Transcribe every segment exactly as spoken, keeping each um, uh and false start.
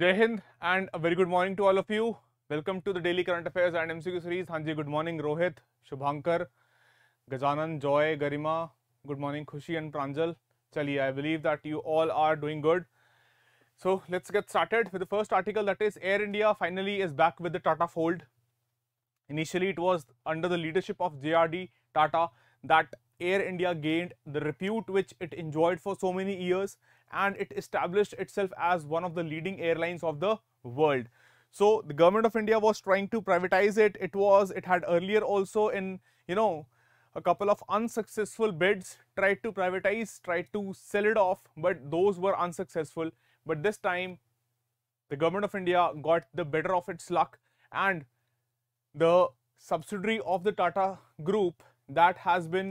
जय Hind and very good morning to all of you. Welcome to the daily current affairs and MCQ series. हाँ जी, good morning Rohit, Shubhankar, Gajanan, Joy, Garima, good morning Khushi and Pranjal. चलिए, I believe that you all are doing good, so let's get started with the first article, that is air India finally is back with the Tata fold. Initially it was under the leadership of J R D Tata that Air India gained the repute which it enjoyed for so many years, and it established itself as one of the leading airlines of the world. So the government of India was trying to privatize it. It was, it had earlier also, in you know, a couple of unsuccessful bids tried to privatize, tried to sell it off, but those were unsuccessful. But this time the government of India got the better of its luck, and the subsidiary of the Tata group that has been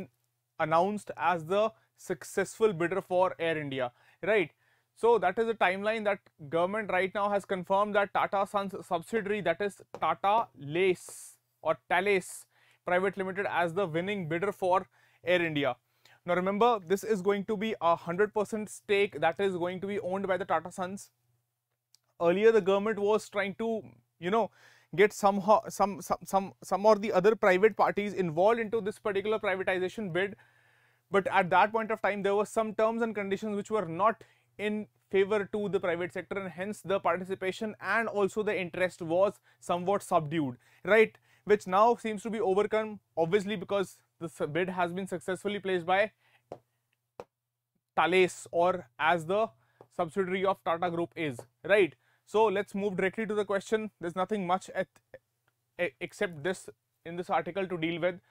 announced as the successful bidder for Air India, right? So that is the timeline that government right now has confirmed that Tata Sons subsidiary, that is Tata Lace or Talis Private Limited, as the winning bidder for Air India. Now remember, this is going to be a one hundred percent stake that is going to be owned by the Tata Sons. Earlier the government was trying to, you know, get somehow some some some some or the other private parties involved into this particular privatization bid, but at that point of time there were some terms and conditions which were not in favor to the private sector, and hence the participation and also the interest was somewhat subdued, right? Which now seems to be overcome, obviously, because the bid has been successfully placed by Thales, or as the subsidiary of Tata Group is, right? So let's move directly to the question. There's nothing much at, except this in this article to deal with.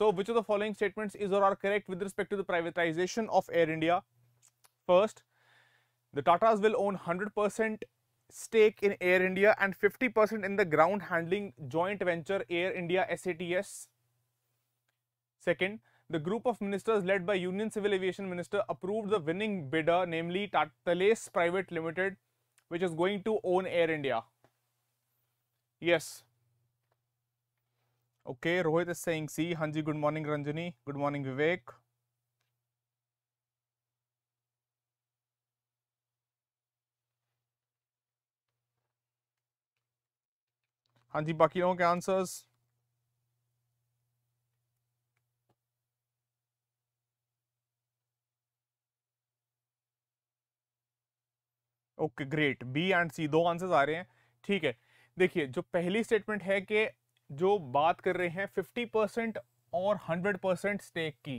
So which of the following statements is or are correct with respect to the privatization of Air India? First, the Tatas will own one hundred percent stake in Air India and fifty percent in the ground handling joint venture Air India S A T S. Second, the group of ministers led by Union Civil Aviation Minister approved the winning bidder, namely Tatales Private Limited, which is going to own Air India. Yes. Okay, Rohit is saying C. Hanji, good morning Ranjani. Good morning Vivek. Hanji, baki logon ke answers. Okay great, B and C दो answers आ रहे हैं, ठीक है। देखिए, जो पहली statement है कि जो बात कर रहे हैं फिफ्टी परसेंट और हंड्रेड परसेंट स्टेक की,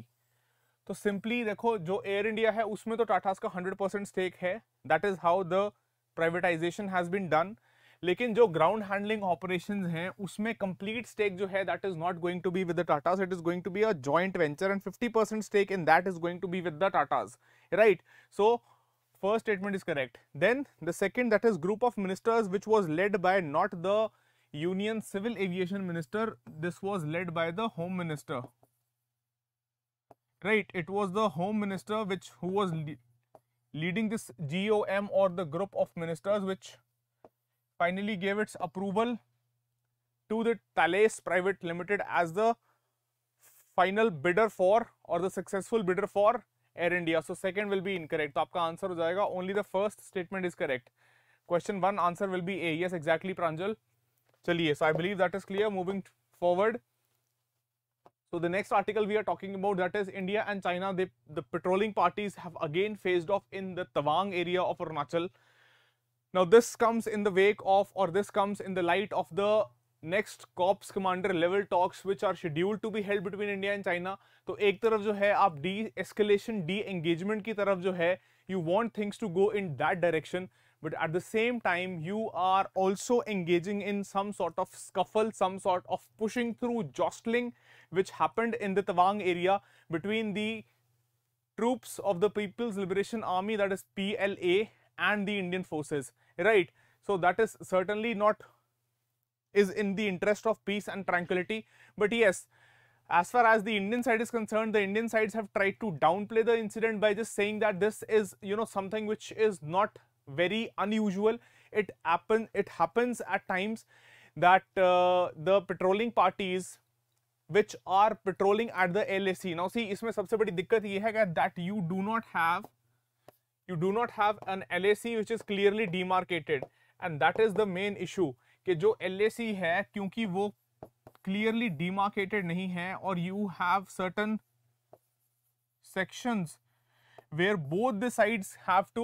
तो सिंपली देखो जो एयर इंडिया है उसमें तो टाटास का हंड्रेड परसेंट स्टेक है, that is how the privatisation has been done. लेकिन जो ग्राउंड हैंडलिंग ऑपरेशंस हैं उसमें कंप्लीट स्टेक जो है that is not going to be with the Tatas, it is going to be a joint venture and fifty percent stake in that is going to be with the Tatas, right? So first statement is correct. Then the second, that is group of ministers which was led by not the Union Civil Aviation Minister, this was led by the Home Minister, right? It was the Home Minister which who was le leading this G O M or the group of ministers which finally gave its approval to the Thales Private Limited as the final bidder for, or the successful bidder for Air India. So second will be incorrect. तो आपका answer हो जाएगा only the first statement is correct. Question one answer will be A. Yes, exactly Pranjal. चलिए, so I believe that is clear. Moving forward, so the next article we are talking about, that is India and China, they, the patrolling parties have again faced off in the Tawang area of Arunachal. Now this comes in the wake of, or this comes in the light of the next corps commander level talks which are scheduled to be held between India and China. तो एक तरफ जो है आप D escalation, D engagement की तरफ जो है you want things to go in that direction, but at the same time you are also engaging in some sort of scuffle, some sort of pushing through, jostling which happened in the Tawang area between the troops of the People's Liberation Army, that is P L A, and the Indian forces, right? So that is certainly not is in the interest of peace and tranquility. But yes, as far as the Indian side is concerned, the Indian sides have tried to downplay the incident by just saying that this is, you know, something which is not very unusual. It happen, it happens at times that uh, the patrolling parties which are patrolling at the L A C. Now see, इसमें सबसे बड़ी दिक्कत ये है that you do not have, you do not have an L A C which is clearly demarcated. And that is the main issue कि जो LAC है क्योंकि वो क्लियरली डिमार्केटेड नहीं है और you have certain sections where both the sides have to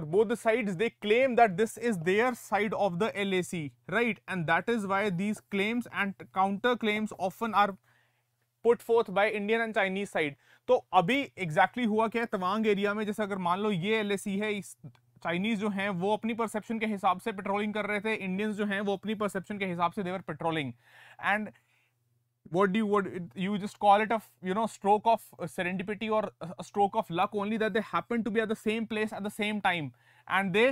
or both the sides they claim that this is their side of the L A C, right? And that is why these claims and counter claims often are put forth by Indian and Chinese side. तो अभी exactly हुआ क्या है Tawang area में, जैसे अगर मान लो ये L A C है, चाइनीज जो हैं वो अपनी परसेप्शन के हिसाब से पेट्रोलिंग कर रहे थे, इंडियंस जो हैं वो अपनी परसेप्शन के हिसाब से they were patrolling, and what do you what you just call it a you know stroke of serendipity or a stroke of luck only that they happened to be at the same place at the same time and they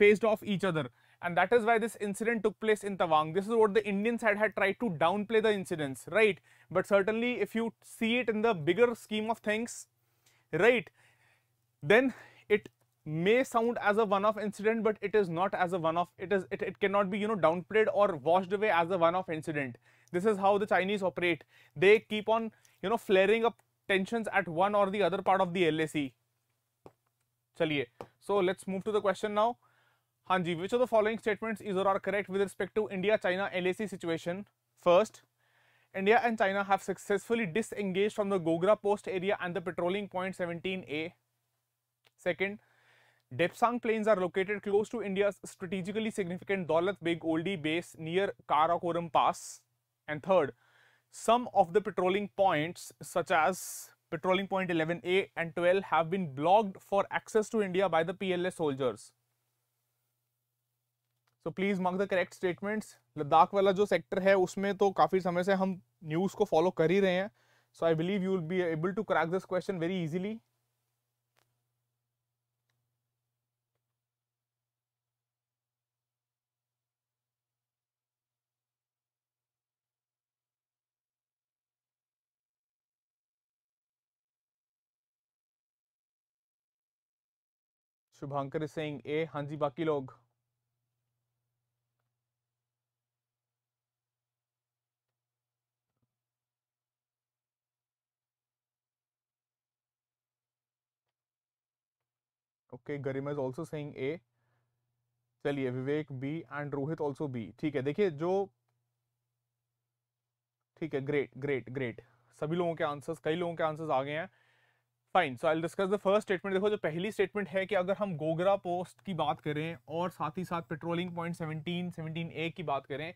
faced off each other, and that is why this incident took place in Tawang. This is what the Indian side had tried to downplay the incidents, right? But certainly if you see it in the bigger scheme of things, right, then it may sound as a one-off incident, but it is not as a one-off. It is it, it cannot be you know downplayed or washed away as a one-off incident. This is how the Chinese operate. They keep on you know flaring up tensions at one or the other part of the L A C. Chaliye. So let's move to the question now. Hanji, which of the following statements is or are correct with respect to India-China L A C situation? First, India and China have successfully disengaged from the Gogra post area and the patrolling point seventeen A. Second, Depsang plains are located close to India's strategically significant Daulat Beg Oldi base near Karakoram Pass. And third, some of the patrolling points such as patrolling point eleven A and twelve have been blocked for access to India by the P L A soldiers. So please mark the correct statements. Ladakh wala jo sector hai usme to काफी समय से हम news को follow कर ही रहे हैं. So I believe you will be able to crack this question very easily. Shubhankar is saying A. हाँ जी, बाकी लोग okay. Garima is also saying A. चलिए, Vivek B and Rohit also B. ठीक है, देखिए जो ठीक है, ग्रेट ग्रेट ग्रेट. सभी लोगों के आंसर्स, कई लोगों के आंसर्स आ गए हैं. Fine, so I will discuss the first statement. देखो जो पहली स्टेटमेंट है कि अगर हम गोगरा पोस्ट की बात करें और साथ ही साथ patrolling point seventeen, seventeen A की बात करें,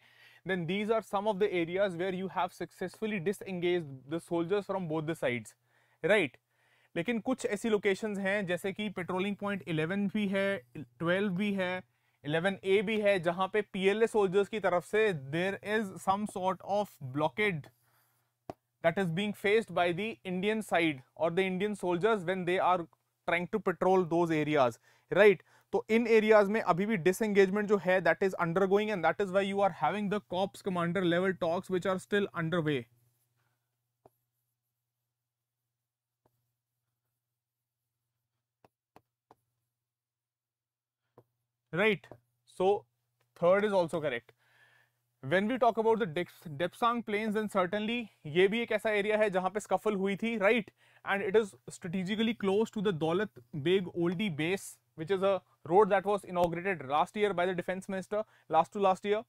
then these are some of the areas where you have successfully disengaged the soldiers from both the sides, right. लेकिन कुछ ऐसी लोकेशंस हैं जैसे कि पेट्रोलिंग पॉइंट इलेवन भी है, ट्वेल्व भी है, इलेवन ए भी है, जहाँ पे पी एल ए सोल्जर्स की तरफ से there is some sort of blockade that is being faced by the Indian side or the Indian soldiers when they are trying to patrol those areas, right? So in areas में अभी भी disengagement जो है that is undergoing, and that is why you are having the corps commander level talks which are still underway. Right. So third is also correct. When we talk about the Depsang plains, then certainly ये भी एक ऐसा area है जहाँ पे scuffle हुई थी, right? And it is strategically close to the Daulat Beg Oldi base, which is a road that was inaugurated last year by the defense minister, last to last year,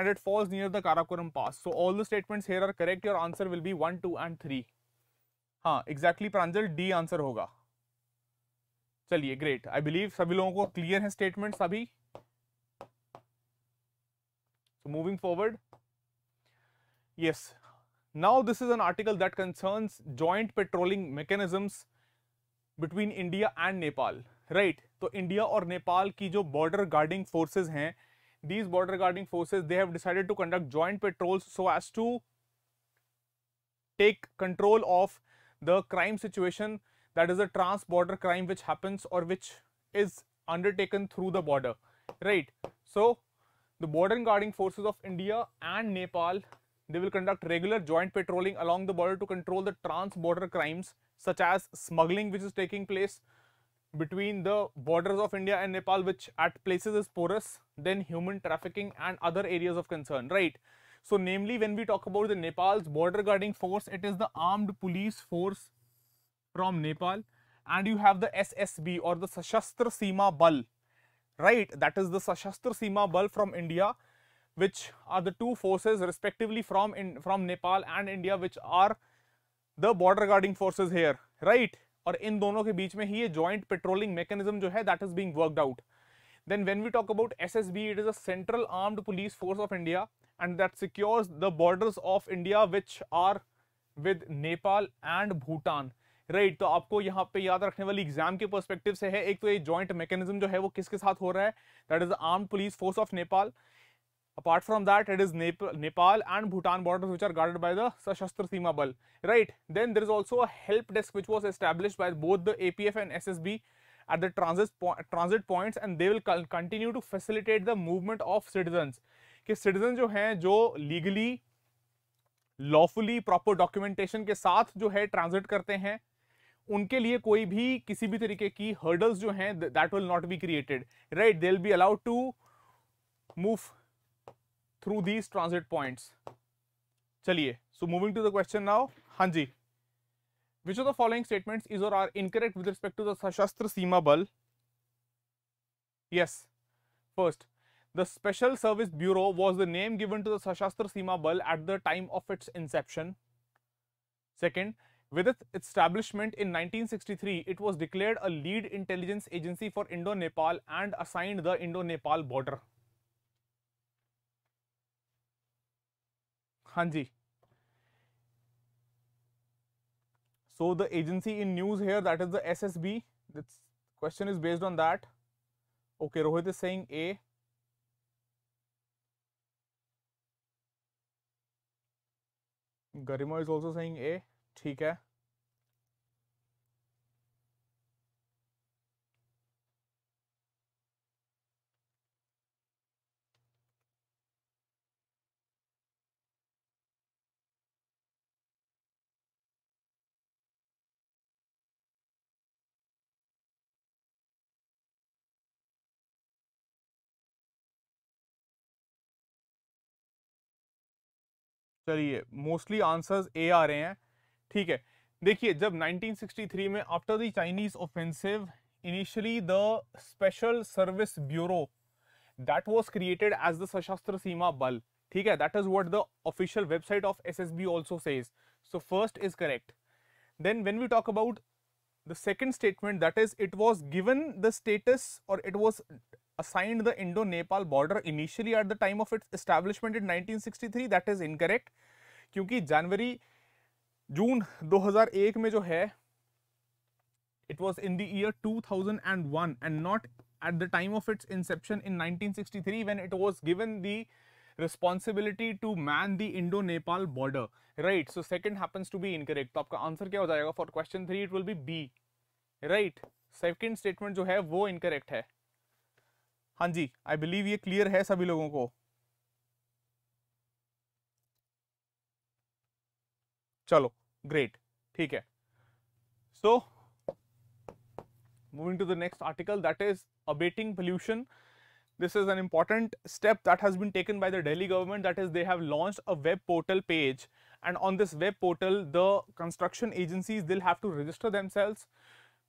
and it falls near the Karakoram Pass. So all the statements here are correct. Your answer will be one, two, and three. हाँ, exactly प्रांजल D answer होगा. चलिए, great. I believe सभी लोगों को clear है statements सभी. So moving forward, yes, now this is an article that concerns joint patrolling mechanisms between India and Nepal, right? So India और Nepal की जो border guarding forces हैं, these border guarding forces, they have decided to conduct joint patrols so as to take control of the crime situation, that is a trans-border crime which happens or which is undertaken through the border, right? So the border guarding forces of India and Nepal, they will conduct regular joint patrolling along the border to control the trans-border crimes such as smuggling, which is taking place between the borders of India and Nepal, which at places is porous, then human trafficking and other areas of concern, right? So namely, when we talk about the Nepal's border guarding force, it is the armed police force from Nepal, and you have the S S B or the Sashastra Seema Bal, right? That is the Sashastra Seema Bal from India, which are the two forces respectively from in, from Nepal and India, which are the border guarding forces here, right? और इन दोनों के बीच में ही ये joint patrolling mechanism जो है that is being worked out. Then when we talk about S S B, it is a Central Armed Police Force of India, and that secures the borders of India, which are with Nepal and Bhutan, right? तो आपको यहाँ पे याद रखने वाली exam के perspective से है, एक तो ये जॉइंट मैकेनिज्म जो है वो किसके साथ हो रहा है, that is armed police force of Nepal. Apart from that, it is Nepal and Bhutan borders which are guarded by the Sashastra Seema Bal, right? Then there is also a help desk which was established by both the A P F and S S B at the transit po transit points, and they will continue to facilitate the movement of citizens. कि citizens जो हैं, जो legally, lawfully, proper documentation के साथ जो है transit करते हैं, उनके लिए कोई भी किसी भी तरीके की hurdles जो हैं, that will not be created, right? They will be allowed to move through these transit points. Chaliye, so moving to the question now. Haan ji, which of the following statements is or are incorrect with respect to the Sashastra Seema Bal? Yes. First, the Special Service Bureau was the name given to the Sashastra Seema Bal at the time of its inception. Second, with its establishment in nineteen sixty-three, it was declared a lead intelligence agency for Indo-Nepal and assigned the Indo-Nepal border. Hanji. So the agency in news here, that is the S S B. This question is based on that. Okay, Rohit is saying A. Garima is also saying A. ठीक है. चलिए, mostly answers ए आ रहे हैं, ठीक है. देखिए, जब nineteen sixty-three में after the Chinese offensive initially the special service bureau that was created as the Sashastra Seema Bal, ठीक है. That is what the official website of SSB also says. So first is correct. Then when we talk about the second statement, that is it was given the status और it was assigned the Indo-Nepal border initially at the time of its establishment in nineteen sixty-three, that is incorrect, क्योंकि जनवरी जून दो हज़ार एक में जो है, it was in the year two thousand one and not at the time of its inception in nineteen sixty-three when it was given the responsibility to man the Indo-Nepal border, right? So second happens to be incorrect. तो आपका answer क्या हो जाएगा for question three? It will be B, right? Second statement जो है वो incorrect है. हाँ जी, आई बिलीव ये क्लियर है सभी लोगों को. चलो ग्रेट, ठीक है. So moving to the next article, that is abating pollution. This is an important step that has been taken by the Delhi government, that is they have launched a web portal page, and on this web portal the construction agencies will have to register themselves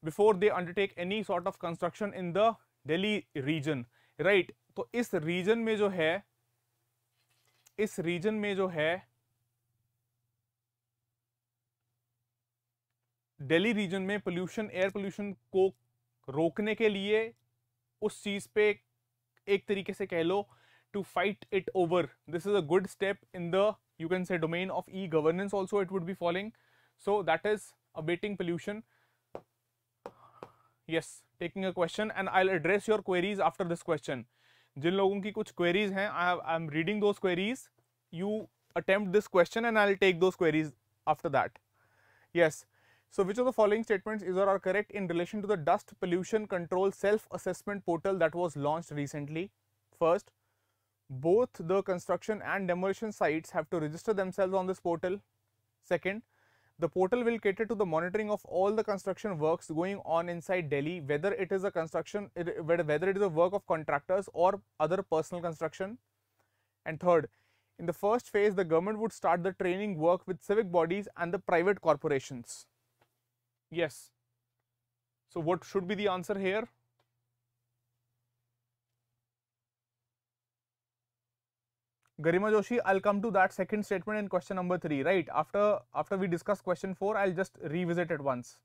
before they undertake any sort of construction in the Delhi region, right. तो इस region में जो है, इस region में जो है Delhi region में पोल्यूशन, एयर पोल्यूशन को रोकने के लिए उस चीज पे एक तरीके से कह लो to fight it over. This is a good step in the you can say domain of e governance also it would be following. So that is abating pollution. Yes, taking a question and I'll address your queries after this question. जिन लोगों की कुछ queries हैं, I have, I'm reading those queries. You attempt this question and I'll take those queries after that. Yes. So which of the following statements is or are correct in relation to the dust pollution control self-assessment portal that was launched recently? First, both the construction and demolition sites have to register themselves on this portal. Second, the portal will cater to the monitoring of all the construction works going on inside Delhi, whether it is a construction, whether it is a work of contractors or other personal construction. And third, in the first phase, the government would start the training work with civic bodies and the private corporations. Yes. So what should be the answer here? Garima Joshi, I'll come to that second statement in question number three, right? After after we discuss question four, I'll just revisit it once.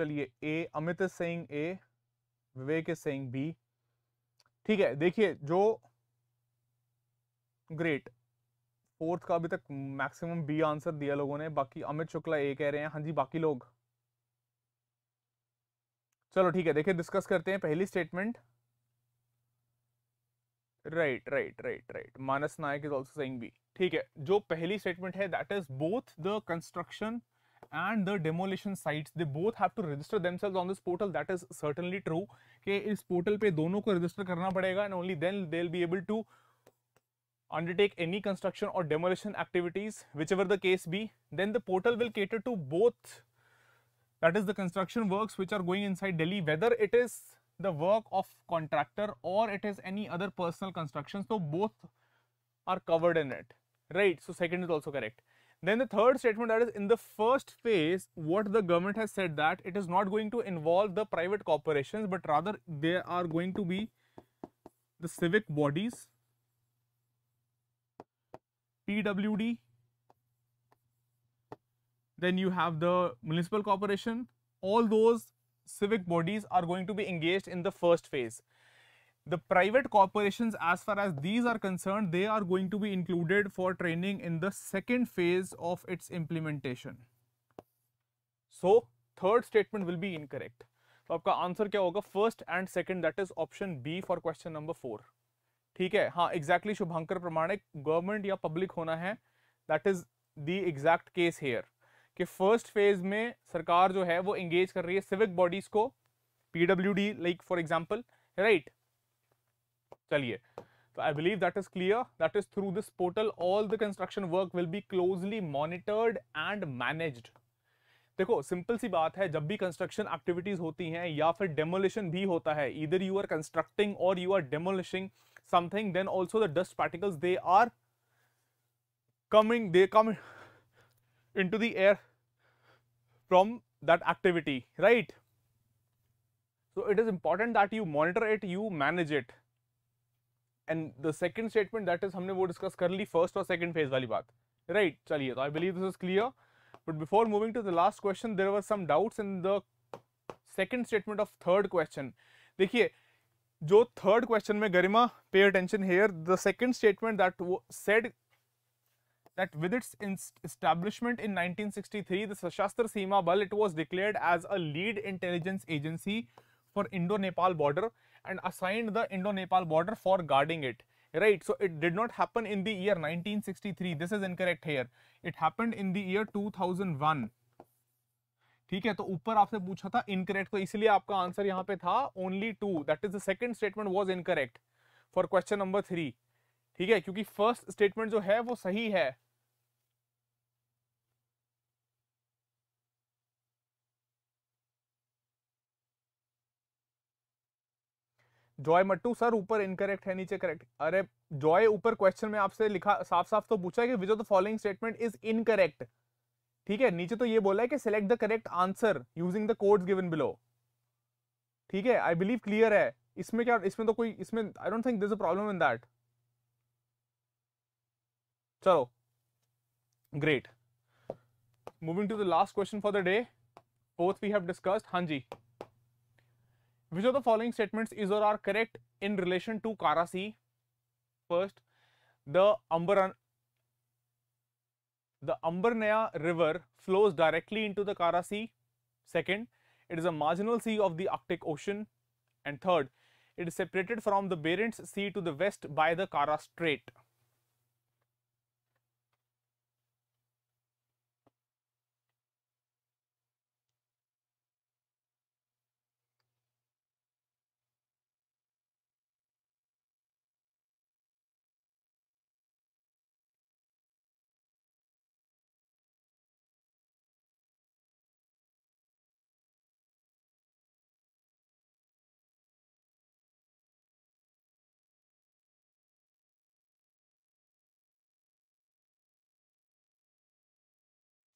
चलिए, A, Amit is saying A, Vivek is saying B. ठीक है, देखिए जो great fourth का अभी तक maximum B answer दिया लोगों ने, बाकी अमित शुक्ला ए कह रहे हैं, हाँ जी बाकी लोग। चलो ठीक है, देखिए डिस्कस करते हैं पहली statement. Right right right right Manas Nayak is also saying B. ठीक है, जो पहली स्टेटमेंट है that is both the construction and the demolition sites they both have to register themselves on this portal. That is certainly true कि इस portal पे दोनों को register करना पड़ेगा and only then they'll be able to undertake any construction or demolition activities, whichever the case be. Then the portal will cater to both, that is the construction works which are going inside Delhi, whether it is the work of contractor or it is any other personal construction, so both are covered in it, right? So second is also correct. Then the third statement, that is in the first phase what the government has said that it is not going to involve the private corporations but rather they are going to be the civic bodies, P W D, then you have the municipal corporation. All those civic bodies are going to be engaged in the first phase. The private corporations, as far as these are concerned, they are going to be included for training in the second phase of its implementation. So third statement will be incorrect. So आपका answer क्या होगा first and second, that is option B for question number four. ठीक है, हाँ exactly शुभंकर प्रमाणिक, government या public होना है, that is the exact case here कि first phase में सरकार जो है वो engage कर रही है civic bodies को, P W D like for example, right? चलिए, so I believe that is clear. That is through this portal, all the construction work will be closely monitored and managed. देखो simple सी बात है, जब भी construction activities होती हैं या फिर डेमोलिशन भी होता है, either you are constructing or you are demolishing something, then also the dust particles they are coming, they come into the air from that activity, right? So it is important that you monitor it, you manage it. And the second statement, that is हमने वो discuss कर ली first और second phase वाली बात, right right? चलिए, तो I believe this is clear, but before moving to the last question there were some doubts in the second statement of third question. देखिए जो थर्ड क्वेश्चन में, Garima pay attention here, the second statement that said that with its establishment in nineteen sixty-three the Sashastra Seema Bal it was declared as a lead intelligence agency for Indo-Nepal border and assigned the Indo-Nepal border for guarding it, right? So it did not happen in the year nineteen sixty-three. This is incorrect here. It happened in the year two thousand one. ठीक है, तो ऊपर आपसे पूछा था incorrect, तो इसलिए आपका आंसर यहाँ पे था only two. That is the second statement was incorrect for question number three. ठीक है, क्योंकि first statement जो है वो सही है. जॉय मट्टू सर ऊपर इनकरेक्ट है नीचे करेक्ट। अरे जॉय, ऊपर क्वेश्चन में आपसे लिखा साफ साफ तो पूछा है कि which of the following statement is incorrect, ठीक है, नीचे तो ये बोला है कि select the correct answer using the codes given below, ठीक है, आई बिलीव क्लियर है। इसमें क्या, इसमें तो कोई, इसमें I don't think there is a problem in that. चलो great, moving to the last question for the day, both we have discussed. हाँ जी, which of the following statements is or are correct in relation to Kara Sea? First, the Amber the Amberneya river flows directly into the Kara Sea. Second, it is a marginal sea of the Arctic Ocean. And third, it is separated from the Barents Sea to the west by the Kara Strait.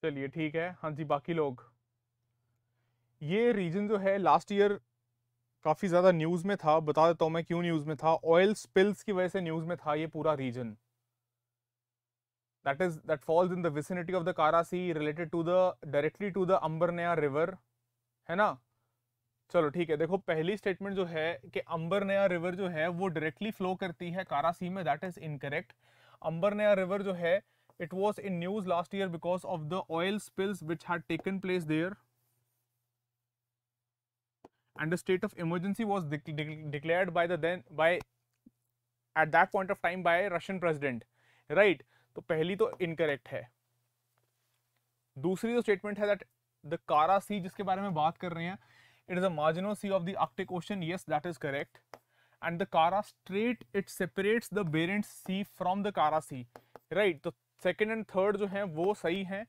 चलिए ठीक है। हाँ जी, बाकी लोग, ये reason जो है लास्ट ईयर काफ़ी ज़्यादा न्यूज़ में था, बता देता हूँ मैं क्यों न्यूज़ में था। ऑयल स्पिल्स की वजह से न्यूज़ में था ये पूरा region. That is that falls in the vicinity of the Kara Sea, related to the directly to the Amberneya river, है ना। चलो ठीक है, देखो पहली स्टेटमेंट जो है कि Amberneya river जो है वो डायरेक्टली फ्लो करती है Kara Sea में, that is incorrect। Amberneya river जो है it was in news last year because of the oil spills which had taken place there, and the state of emergency was de de declared by the then by at that point of time by Russian president, right। तो पहली तो incorrect है। दूसरी जो statement है that the Kara सी जिसके बारे में बात कर रहे हैं, it is a marginal sea of the Arctic Ocean, yes that is correct. And the Kara Strait it separates the Barents Sea from the Kara Sea, right. तो second and third जो है वो सही है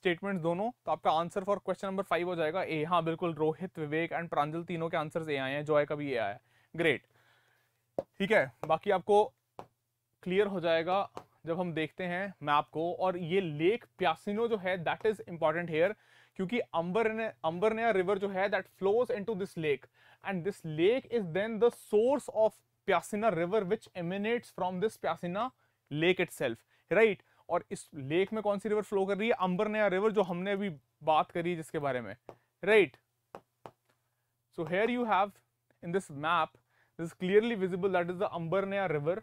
स्टेटमेंट दोनों। तो आपका answer for question number five हो जाएगा ए। हाँ बिल्कुल, रोहित, विवेक एंड प्रांजल तीनों के आंसर ए आए हैं, जॉय का भी ए आया है, ग्रेट। ठीक है, बाकी आपको क्लियर हो जाएगा जब हम देखते हैं मैप को। और ये लेक प्यासिनो जो है दैट इज इंपॉर्टेंट हेयर, क्योंकि अंबरने अंबरनेया रिवर जो है that flows into this lake, and this lake is then the source of Pyasina river which emanates from this Pyasina lake itself, right. और इस लेक में कौन सी रिवर फ्लो कर रही है? अंबरनेया रिवर, जो हमने अभी बात करी जिसके बारे में, right. So here you have in this map, this clearly visible that is the Ambarnaya river.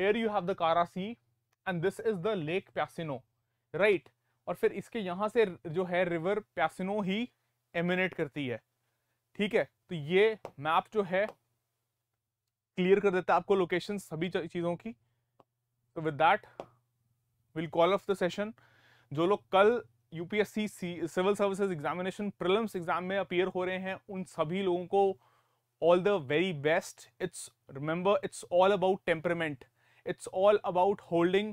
Here you have the Kara Sea and this is the Lake Pysina, right। और फिर इसके यहाँ से जो है रिवर प्यासिनो ही एमिनेट करती है, ठीक है। तो ये मैप जो है क्लियर कर देता है आपको लोकेशन सभी चीज़ों की। तो with that will call off the session. जो लोग कल UPSC civil services examination prelims exam में अपीयर हो रहे हैं, उन सभी लोगों को all the very best. It's remember, it's all about temperament, it's all about holding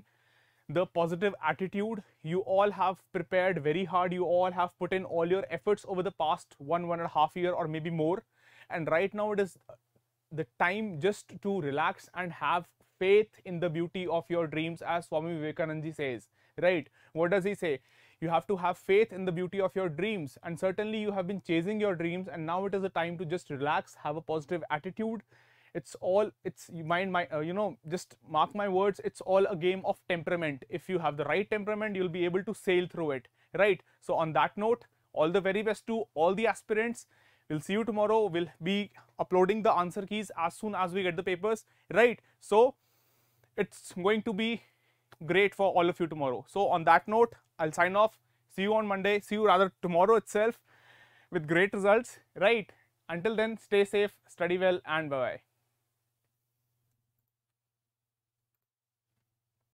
the positive attitude। You all have prepared very hard, you all have put in all your efforts over the past one one and a half year or maybe more, and right now it is the time just to relax and have faith in the beauty of your dreams, as Swami Vivekanand ji says, right। What does he say? You have to have faith in the beauty of your dreams, and certainly you have been chasing your dreams, and now it is the time to just relax, have a positive attitude। It's all, it's you mind my uh, you know just mark my words, it's all a game of temperament। If you have the right temperament, you'll be able to sail through it, right। So on that note, all the very best to all the aspirants। We'll see you tomorrow, we'll be uploading the answer keys as soon as we get the papers, right। So it's going to be great for all of you tomorrow। So on that note, I'll sign off, see you on Monday, see you rather tomorrow itself with great results, right। Until then, stay safe, study well, and bye bye।